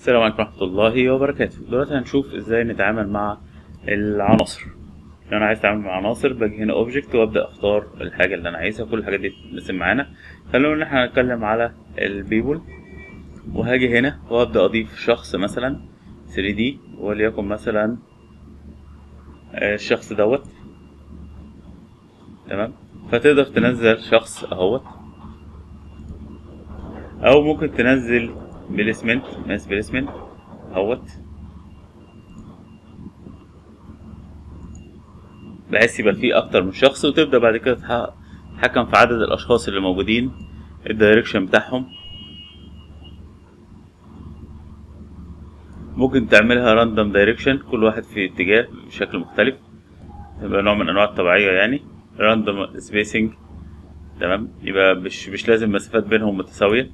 السلام عليكم ورحمة الله وبركاته. دلوقتي هنشوف ازاي نتعامل مع العناصر. لو انا عايز اتعامل مع عناصر باجي هنا اوبجكت وابدا اختار الحاجة اللي انا عايزها. كل الحاجات دي بتتمثل معانا. خلونا ان احنا هنتكلم على البيبول، وهاجي هنا وابدا اضيف شخص مثلا 3D، وليكن مثلا الشخص دوت. تمام، فتقدر تنزل شخص اهوت، او ممكن تنزل بليسمنت ماس بليسمنت اهوت بحيث يبقى فيه اكتر من شخص، وتبدا بعد كده تتحكم في عدد الاشخاص اللي موجودين، الدايركشن بتاعهم. ممكن تعملها راندوم دايركشن، كل واحد في اتجاه بشكل مختلف، يبقى نوع من انواع الطبيعيه يعني راندوم سبيسنج. تمام، يبقى مش لازم مسافات بينهم متساويه.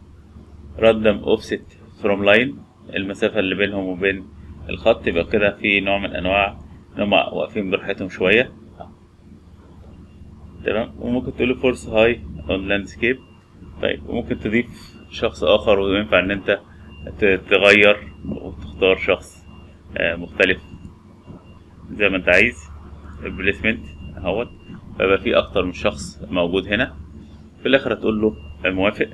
راندوم اوفست فروم لاين، المسافه اللي بينهم وبين الخط، يبقى كده في نوع من انواع ان هم واقفين براحتهم شويه. تمام، وممكن تقول فورس هاي اون لاندسكيب. طيب، وممكن تضيف شخص اخر، وينفع ان انت تغير وتختار شخص مختلف زي ما انت عايز. البليسمنت اهوت، فبقى في اكتر من شخص موجود هنا. في الاخر هتقول له موافق.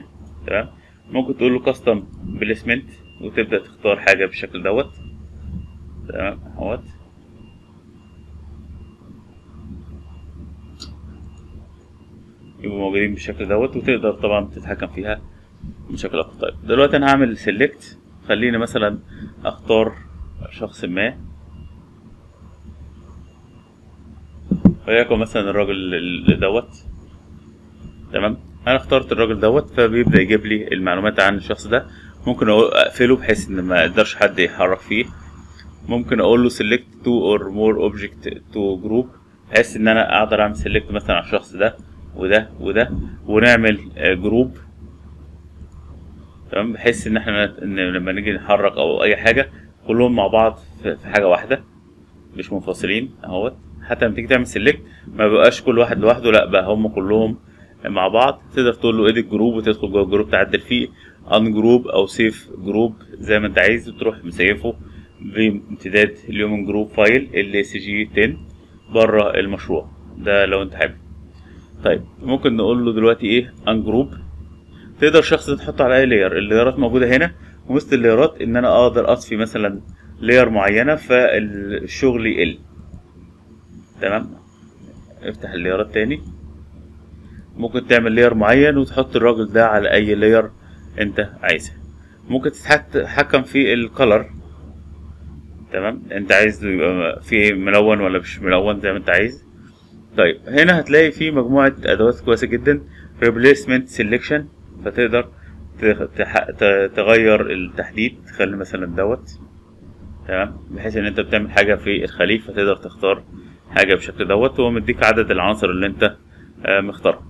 تمام، ممكن تقول له كاستم بليسمنت، وتبدا تختار حاجه بالشكل دوت. تمام اهوت، يبقوا موجودين بالشكل دوت، وتقدر طبعا تتحكم فيها بشكل اكتر. طيب دلوقتي انا هعمل سيلكت. خليني مثلا اختار شخص ما، وليكن مثلا الراجل دوت. تمام، انا اخترت الراجل دوت، فبيبدا يجيب لي المعلومات عن الشخص ده. ممكن اقفله بحيث ان ما يقدرش حد يتحرك فيه. ممكن اقول له سيلكت تو اور مور اوبجكت تو جروب، بحيث ان انا اقدر اعمل سيلكت مثلا على الشخص ده وده وده، ونعمل جروب. تمام، بحيث ان احنا لما نيجي نحرك او اي حاجه كلهم مع بعض في حاجه واحده، مش منفصلين اهوت. حتى لما تيجي تعمل سيلكت ما بيبقاش كل واحد لوحده، لا بقى هم كلهم مع بعض. تقدر تقول له اديت جروب، وتدخل جوه الجروب تعدل فيه ان جروب او سيف جروب زي ما انت عايز، وتروح مسيفه بامتداد اليومن جروب فايل ال سي جي 10 بره المشروع ده لو انت حابب. طيب، ممكن نقول له دلوقتي ايه ان جروب. تقدر الشخص ده تحطه على اي لاير، اللايرات موجوده هنا، ومثل اللايرات ان انا اقدر اطفي مثلا لاير معينه فالشغل يقل. تمام، افتح اللايرات تاني. ممكن تعمل لاير معين وتحط الراجل ده على اي لاير انت عايزها. ممكن تتحكم في الكلر. تمام، انت عايز يبقى فيه ملون ولا مش ملون زي ما انت عايز. طيب، هنا هتلاقي في مجموعه ادوات كويسه جدا، ريبليسمنت سيلكشن، فتقدر تغير التحديد. تخلي مثلا دوت. تمام، بحيث ان انت بتعمل حاجه في الخليج، فتقدر تختار حاجه بشكل دوت، وهو مديك عدد العناصر اللي انت مختارها.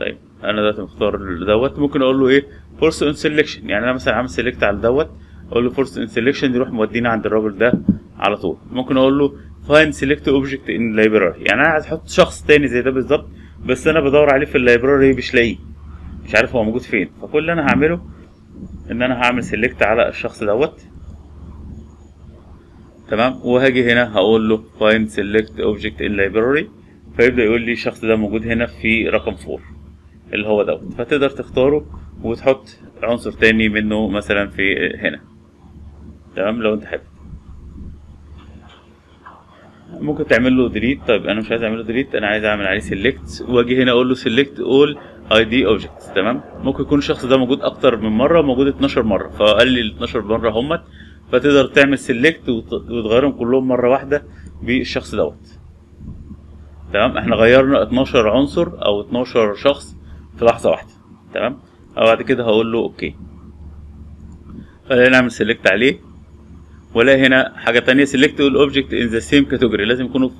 طيب، انا دلوقتي مختار دوت. ممكن اقول له ايه فورس ان سيلكشن، يعني انا مثلا عامل سيلكت على دوت، اقول له فورس ان سيلكشن، يروح مودينا عند الراجل ده على طول. ممكن اقول له فايند سيلكت اوبجكت ان لايبراري، يعني انا عايز احط شخص تاني زي ده بالظبط، بس انا بدور عليه في اللايبراري مش لاقيه، مش عارف هو موجود فين. فكل اللي انا هعمله ان انا هعمل سيلكت على الشخص دوت. تمام، وهاجي هنا هقول له find select object in library، فيبدأ يقول لي الشخص ده موجود هنا في رقم 4 اللي هو دوت، فتقدر تختاره وتحط عنصر تاني منه مثلا في هنا. تمام، لو انت حابب ممكن تعمل له delete. طيب انا مش عايز اعمل له delete، انا عايز اعمل عليه select، واجي هنا اقول له select all id objects. تمام، ممكن يكون الشخص ده موجود اكتر من مره، موجود 12 مره، فقال لي ال 12 مره همت، فتقدر تعمل سيلكت وتغيرهم كلهم مره واحده بالشخص دوت. تمام، احنا غيرنا 12 عنصر او 12 شخص في لحظه واحده. تمام، وبعد كده هقول له اوكي، خلينا نعمل سيلكت عليه. ولا هنا حاجه ثانيه، سيلكت الاوبجكت ان ذا سيم كاتيجوري، لازم يكونوا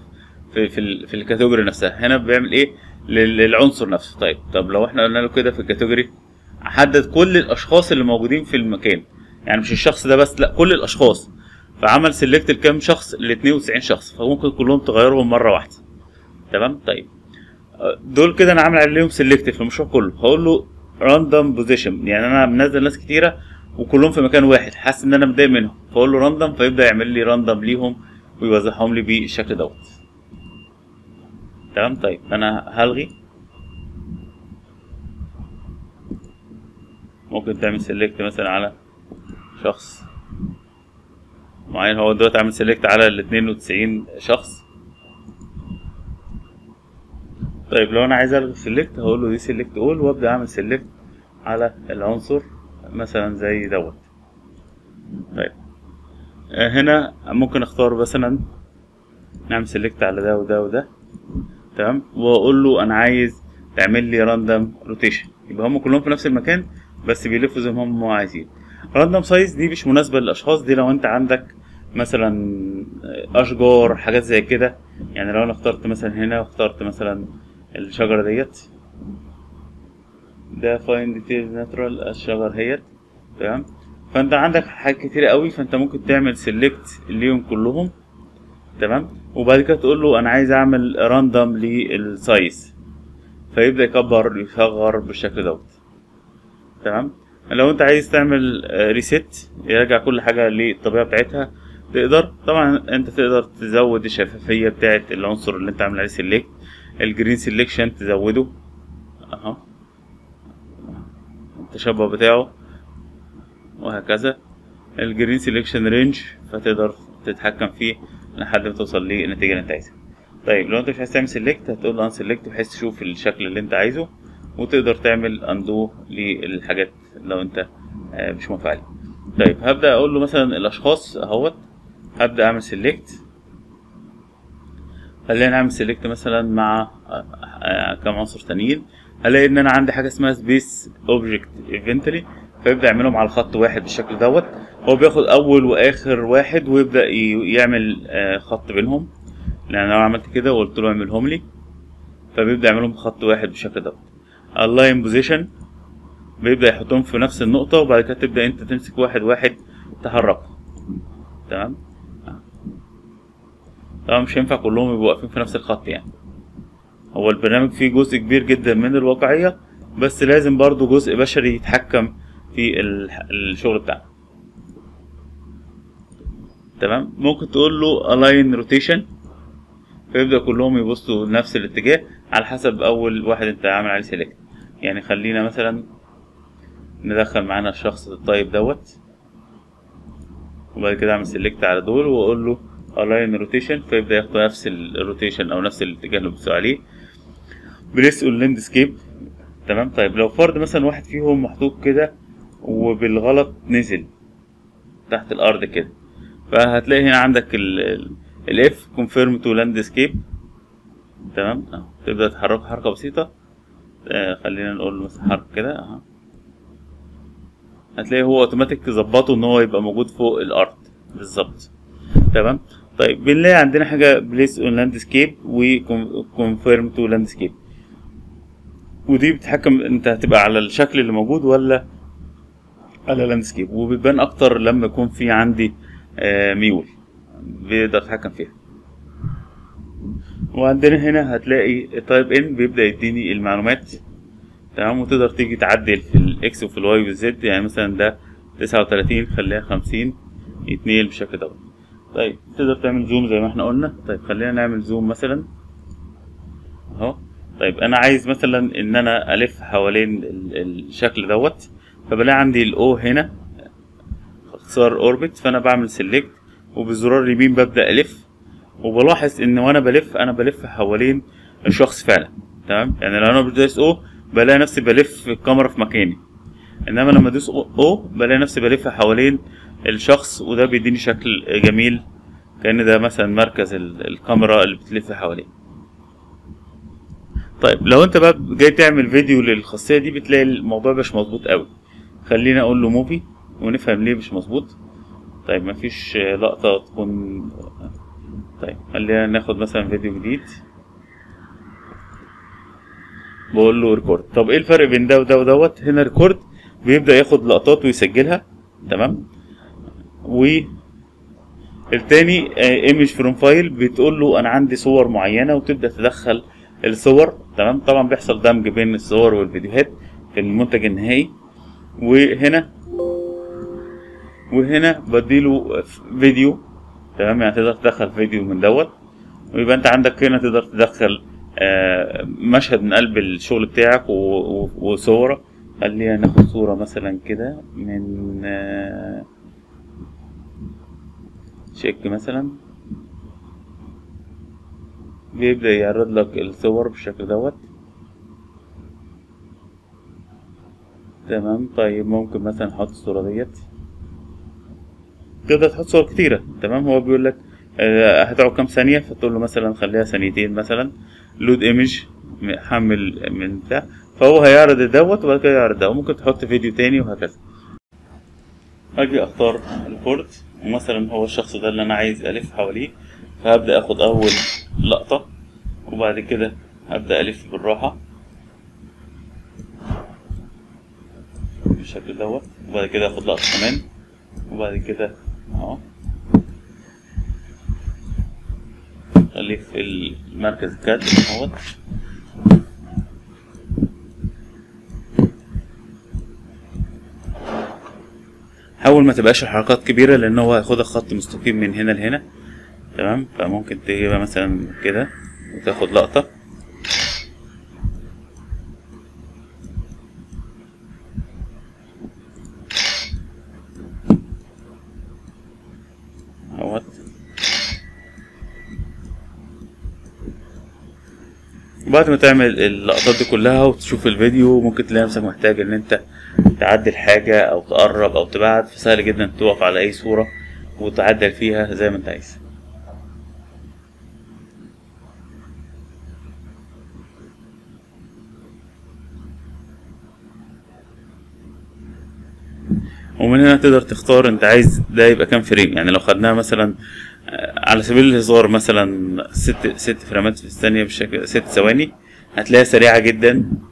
في الكاتيجوري نفسها. هنا بيعمل ايه للعنصر نفسه. طب لو احنا قلنا له كده في الكاتيجوري، حدد كل الاشخاص اللي موجودين في المكان، يعني مش الشخص ده بس، لا كل الاشخاص. فعمل سيلكت لكام شخص؟ ل 92 شخص، فممكن كلهم تغيرهم مره واحده. تمام، طيب دول كده انا عامل عليهم سيلكت في المشروع كله. هقول له راندوم بوزيشن، يعني انا منزل ناس كتيره وكلهم في مكان واحد، حاسس ان انا متضايق منهم، فاقول له راندم، فيبدا يعمل لي راندم ليهم ويوزعهم لي بالشكل دوت. تمام. طيب انا هلغي، ممكن تعمل سيلكت مثلا على شخص معين. هو دلوقتي عامل سيلكت على ال 92 شخص. طيب لو انا عايز الغي سيلكت هقول له دي سيلكت اول، وابدا اعمل سيلكت على العنصر مثلا زي دوت. طيب هنا ممكن اختار مثلا نعمل سيلكت على ده وده وده. تمام. واقول له انا عايز تعمل لي راندم روتيشن، يبقى هم كلهم في نفس المكان بس بيلفوا زي ما هم عايزين. راندم سايز دي مش مناسبه للاشخاص، دي لو انت عندك مثلا اشجار حاجات زي كده. يعني لو انا اخترت مثلا هنا واخترت مثلا الشجره ديت، ده فايند ديتيلز ناتشورال الشجر هيت. تمام. فانت عندك حاجات كتير قوي، فانت ممكن تعمل سيلكت ليهم كلهم. تمام. وبعد كده تقول له انا عايز اعمل راندم للسايز، فيبدا يكبر ويصغر بالشكل دوت. تمام. لو انت عايز تعمل ريسيت يرجع كل حاجه للطبيعه بتاعتها تقدر. طبعا انت تقدر تزود الشفافيه بتاعه العنصر اللي انت عامل عليه سيلكت، الجرين سيلكشن تزوده اهو التشبع بتاعه وهكذا، الجرين سيلكشن رينج فتقدر تتحكم فيه لحد ما توصل للنتيجه اللي انت عايزها. طيب لو انت مش عايز تعمل سيلكت هتقول له ان سيلكت بحيث تشوف الشكل اللي انت عايزه، وتقدر تعمل اندو للحاجات لو انت مش موافق عليها. طيب هبدا اقول له مثلا الاشخاص اهوت، هبدا اعمل سيلكت، خلينا نعمل سيلكت مثلا مع كام عنصر تانيين. هلاقي ان انا عندي حاجه اسمها سبيس اوبجكت انفنتوري، فيبدا يعملهم على خط واحد بالشكل دوت. هو بياخد اول واخر واحد ويبدا يعمل خط بينهم، لان لو عملت كده وقلت له اعملهم لي فبيبدا يعملهم خط واحد بالشكل دوت. اللاين بوزيشن بيبدا يحطهم في نفس النقطه، وبعد كده تبدا انت تمسك واحد واحد تحركه. تمام. طبعا مش هينفع كلهم يبقوا واقفين في نفس الخط، يعني هو البرنامج فيه جزء كبير جدا من الواقعية، بس لازم برضو جزء بشري يتحكم في الشغل بتاعنا. تمام. ممكن تقول له align rotation فيبدأ كلهم يبصوا نفس الاتجاه على حسب اول واحد انت عامل عليه سيلكت. يعني خلينا مثلا ندخل معانا الشخص الطيب دوت، وبعد كده اعمل سيلكت على دول واقول له align rotation فيبدأ ياخد نفس الروتيشن او نفس الاتجاه اللي بيبصوا عليه. بليس اون لاندسكيب. تمام. طيب لو فرد مثلا واحد فيهم محطوط كده وبالغلط نزل تحت الارض كده، فهتلاقي هنا عندك الاف كونفيرم تو لاندسكيب. تمام. تبدا تحرك حركه بسيطه، خلينا نقول مثلا حركه كده اهو، هتلاقي هو اوتوماتيك تظبطه ان هو يبقى موجود فوق الارض بالظبط. تمام. طيب بنلاقي عندنا حاجه بليس اون لاندسكيب وكونفيرم تو لاندسكيب، ودي بتتحكم انت هتبقى على الشكل اللي موجود ولا على لاندسكيب، وبتبان اكتر لما يكون في عندي ميول بقدر اتحكم فيها. وعندنا هنا هتلاقي تايب ان بيبدا يديني المعلومات. تمام. وتقدر تيجي تعدل في الاكس وفي الواي والزد، يعني مثلا ده 39 خليها 50 يتنقل بالشكل دوت. طيب تقدر تعمل زوم زي ما احنا قلنا. طيب خلينا نعمل زوم مثلا اهو. طيب انا عايز مثلا ان انا الف حوالين الشكل دوت، فبلاقي عندي الاو هنا اختصار اوربت، فانا بعمل سيلكت وبالزرار اليمين ببدا الف، وبلاحظ ان وانا بلف انا بلف حوالين الشخص فعلا. تمام. يعني لو انا بدوس او بلاقي نفسي بلف الكاميرا في مكاني، انما لما ادوس او بلاقي نفسي بلف حوالين الشخص، وده بيديني شكل جميل كأن ده مثلا مركز الكاميرا اللي بتلف حواليه. طيب لو انت بقى جاي تعمل فيديو للخاصية دي بتلاقي الموضوع مش مظبوط قوي. خلينا اقول له موفي ونفهم ليه مش مظبوط. طيب مفيش لقطة تكون. طيب خلينا ناخد مثلا فيديو جديد، بقول له ريكورد. طب ايه الفرق بين ده وده ودوت؟ هنا ريكورد بيبدأ ياخد لقطات ويسجلها. تمام. والتاني ايمج فروم فايل بتقول له انا عندي صور معينه وتبدا تدخل الصور. تمام. طبعا بيحصل دمج بين الصور والفيديوهات في المنتج النهائي. وهنا وهنا بديله فيديو. تمام، يعني تقدر تدخل فيديو من دوت، ويبقى انت عندك هنا تقدر تدخل مشهد من قلب الشغل بتاعك وصورة. قال لي هناخد صورة مثلا كده من شيك مثلا، بيبدأ يعرض لك الصور بالشكل دوت. تمام، طيب ممكن مثلا احط الصورة ديت، تقدر تحط صور كتيرة. تمام، هو بيقول لك هتقعد كام ثانية، فتقول له مثلا خليها ثانيتين مثلا، لود ايمج حمل من بتاع، فهو هيعرض دوت وبعد كده يعرض ده، وممكن تحط فيديو تاني وهكذا. اجي اختار البورت، ومثلا هو الشخص ده اللي انا عايز الف حواليه، فهبدأ اخد اول لقطة وبعد كده هبدأ الف بالراحة بالشكل دوت، وبعد كده اخد لقطة كمان، وبعد كده اهو خليه في المركز الكاد اهوت. حاول ما تبقاش الحركات كبيرة لان هو هياخدها خط مستقيم من هنا لهنا. تمام، فممكن تجيبها مثلا كده وتاخد لقطة، وبعد ما تعمل اللقطات دي كلها وتشوف الفيديو ممكن تلاقي نفسك محتاج ان انت تعدل حاجة او تقرب او تبعد، فسهل جدا تقف على اي صورة وتعدل فيها زي ما انت عايز. ومن هنا تقدر تختار انت عايز ده يبقى كام فريم. يعني لو خدناها مثلا على سبيل الهزار مثلا ست فريمات في الثانية بالشكل، 6 ثواني، هتلاقيها سريعة جدا